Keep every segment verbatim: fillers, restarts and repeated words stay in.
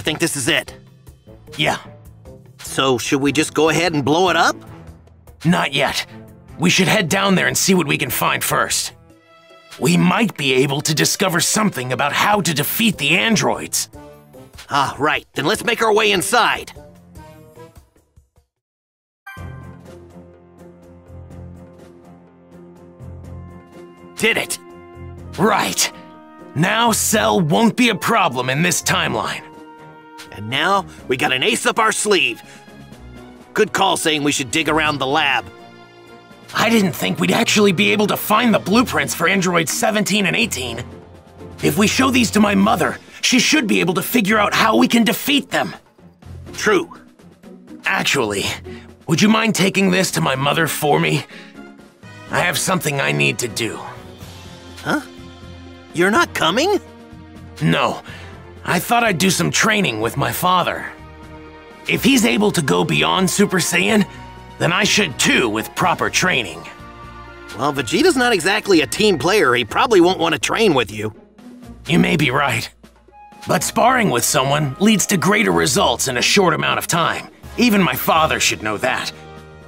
I think this is it. Yeah. So, should we just go ahead and blow it up? Not yet. We should head down there and see what we can find first. We might be able to discover something about how to defeat the androids. Ah, right. Then let's make our way inside. Did it! Right. Now Cell won't be a problem in this timeline. And now, we got an ace up our sleeve. Good call saying we should dig around the lab. I didn't think we'd actually be able to find the blueprints for Androids seventeen and eighteen. If we show these to my mother, she should be able to figure out how we can defeat them. True. Actually, would you mind taking this to my mother for me? I have something I need to do. Huh? You're not coming? No. I thought I'd do some training with my father. If he's able to go beyond Super Saiyan, then I should too with proper training. Well, Vegeta's not exactly a team player. He probably won't want to train with you. You may be right. But sparring with someone leads to greater results in a short amount of time. Even my father should know that.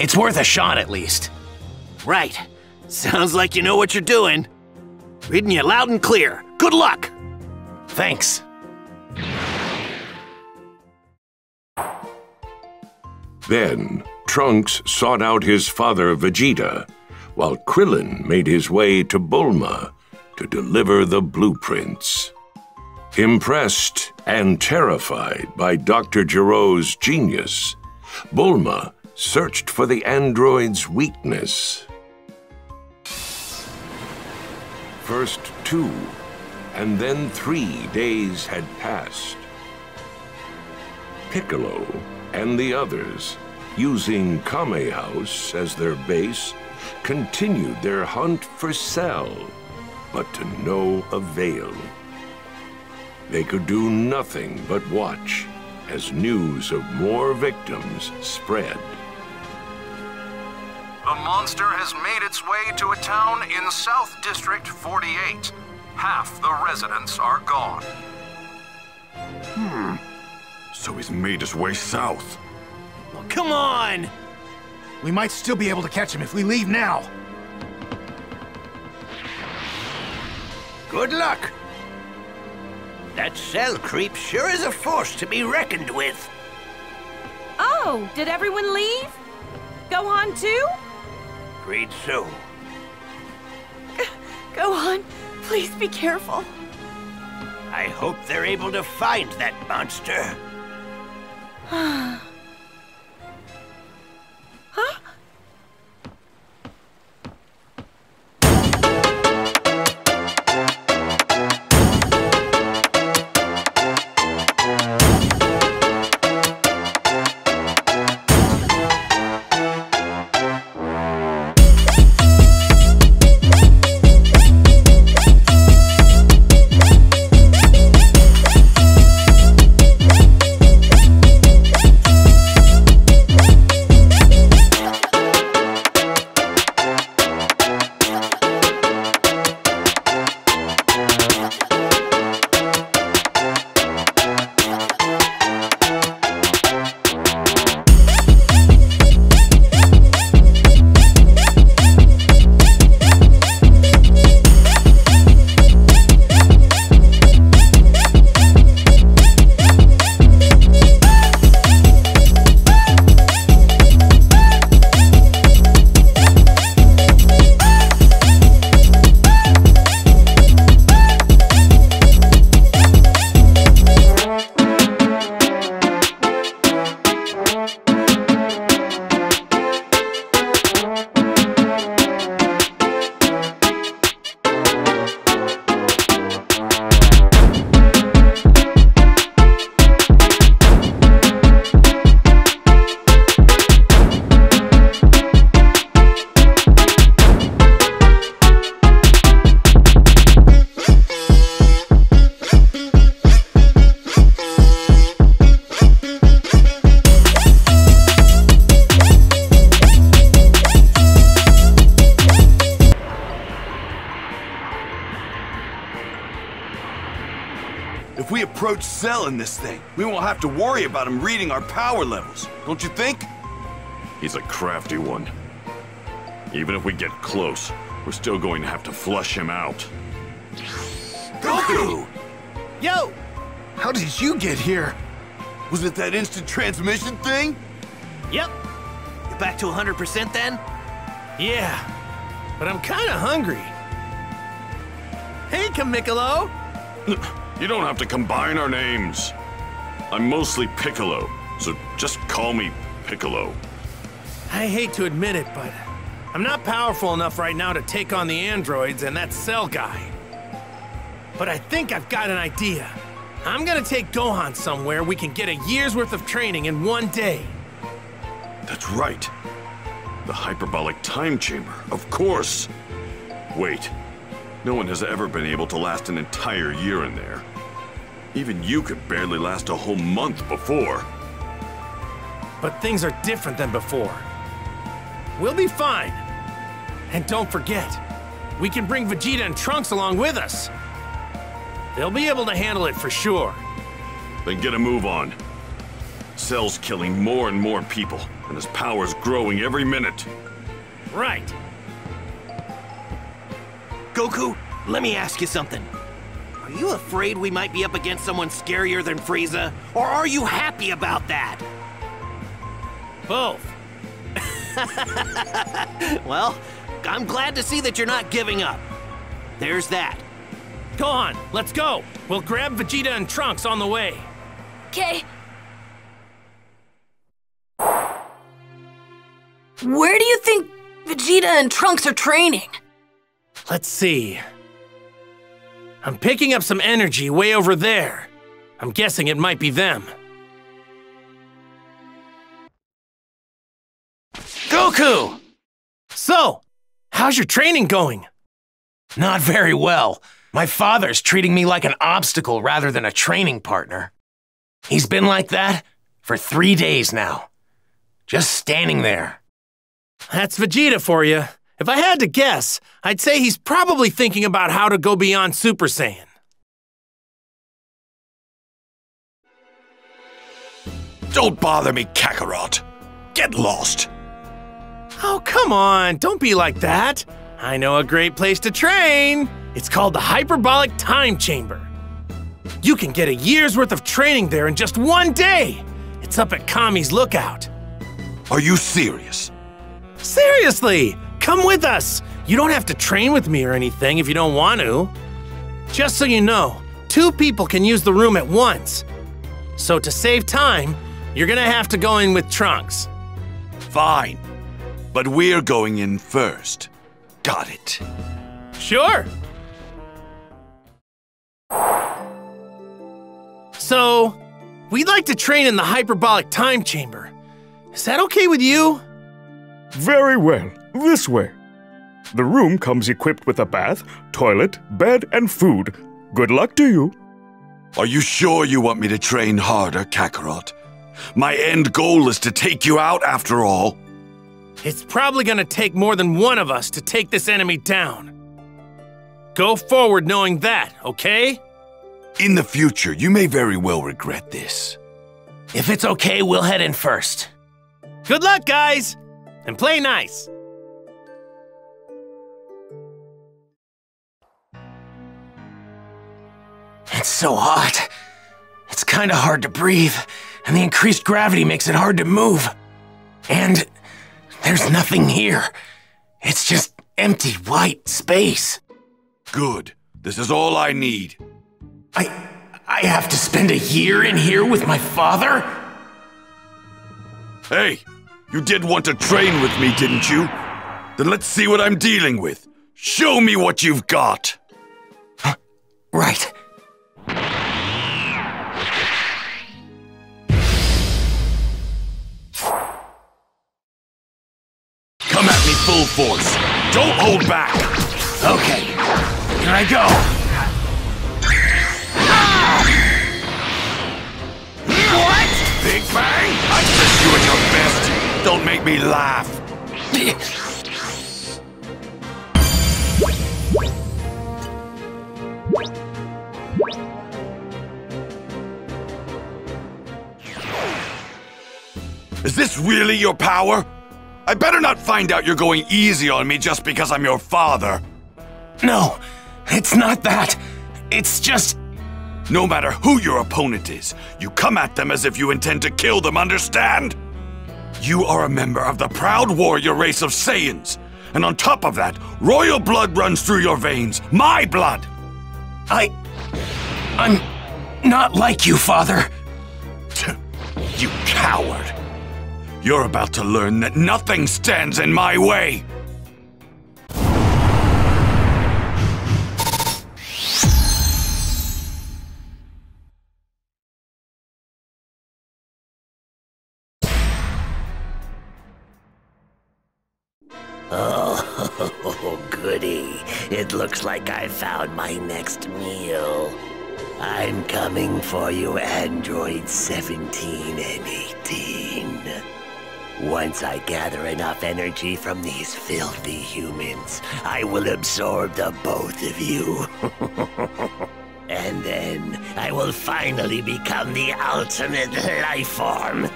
It's worth a shot at least. Right. Sounds like you know what you're doing. Reading you loud and clear. Good luck! Thanks. Then, Trunks sought out his father Vegeta, while Krillin made his way to Bulma to deliver the blueprints. Impressed and terrified by Doctor Gero's genius, Bulma searched for the android's weakness. First two, and then three days had passed. Piccolo and the others, using Kame House as their base, continued their hunt for Cell, but to no avail. They could do nothing but watch as news of more victims spread. The monster has made its way to a town in South District forty-eight. Half the residents are gone. Hmm. So he's made his way south. Well, come on! We might still be able to catch him if we leave now. Good luck! That Cell creep sure is a force to be reckoned with. Oh, did everyone leave? Gohan too? Afraid so. Gohan, please be careful. I hope they're able to find that monster. Huh? If we approach Cell in this thing, we won't have to worry about him reading our power levels, don't you think? He's a crafty one. Even if we get close, we're still going to have to flush him out. Goku! Yo! How did you get here? Was it that instant transmission thing? Yep. You're back to one hundred percent then? Yeah. But I'm kinda hungry. Hey, Kamikolo! You don't have to combine our names. I'm mostly Piccolo, so just call me Piccolo. I hate to admit it, but I'm not powerful enough right now to take on the androids and that Cell guy. But I think I've got an idea. I'm gonna take Gohan somewhere we can get a year's worth of training in one day. That's right. The Hyperbolic Time Chamber, of course. Wait. No one has ever been able to last an entire year in there. Even you could barely last a whole month before. But things are different than before. We'll be fine. And don't forget, we can bring Vegeta and Trunks along with us. They'll be able to handle it for sure. Then get a move on. Cell's killing more and more people, and his power's growing every minute. Right. Goku, let me ask you something. Are you afraid we might be up against someone scarier than Frieza? Or are you happy about that? Both. Well, I'm glad to see that you're not giving up. There's that. Gohan, let's go. We'll grab Vegeta and Trunks on the way. Okay. Where do you think Vegeta and Trunks are training? Let's see. I'm picking up some energy way over there. I'm guessing it might be them. Goku! So, how's your training going? Not very well. My father's treating me like an obstacle rather than a training partner. He's been like that for three days now. Just standing there. That's Vegeta for you. If I had to guess, I'd say he's probably thinking about how to go beyond Super Saiyan. Don't bother me, Kakarot. Get lost. Oh, come on. Don't be like that. I know a great place to train. It's called the Hyperbolic Time Chamber. You can get a year's worth of training there in just one day. It's up at Kami's Lookout. Are you serious? Seriously! Come with us! You don't have to train with me or anything if you don't want to. Just so you know, two people can use the room at once. So to save time, you're gonna have to go in with Trunks. Fine. But we're going in first. Got it. Sure. So, we'd like to train in the Hyperbolic Time Chamber. Is that okay with you? Very well. This way. The room comes equipped with a bath, toilet, bed, and food. Good luck to you. Are you sure you want me to train harder, Kakarot? My end goal is to take you out after all. It's probably gonna take more than one of us to take this enemy down. Go forward knowing that, okay? In the future, you may very well regret this. If it's okay, we'll head in first. Good luck, guys! And play nice! It's so hot. It's kinda hard to breathe, and the increased gravity makes it hard to move. And there's nothing here. It's just empty, white space. Good. This is all I need. I... I have to spend a year in here with my father? Hey! You did want to train with me, didn't you? Then let's see what I'm dealing with. Show me what you've got! Huh. Right. Come at me full force. Don't hold back. Okay. Here I go. Ah! What? Big Bang? I just do it your best. Don't make me laugh! Is this really your power? I better not find out you're going easy on me just because I'm your father. No, it's not that. It's just... No matter who your opponent is, you come at them as if you intend to kill them, understand? You are a member of the proud warrior race of Saiyans. And on top of that, royal blood runs through your veins. My blood! I... I'm... not like you, Father. You coward. You're about to learn that nothing stands in my way. Oh, goody. It looks like I found my next meal. I'm coming for you, Androids seventeen and eighteen. Once I gather enough energy from these filthy humans, I will absorb the both of you. And then, I will finally become the ultimate life form.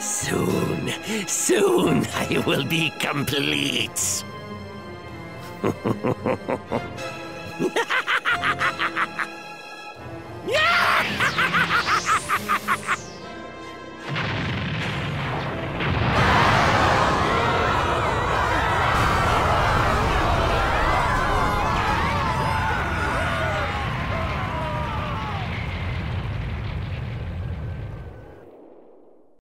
Soon, soon, I will be complete.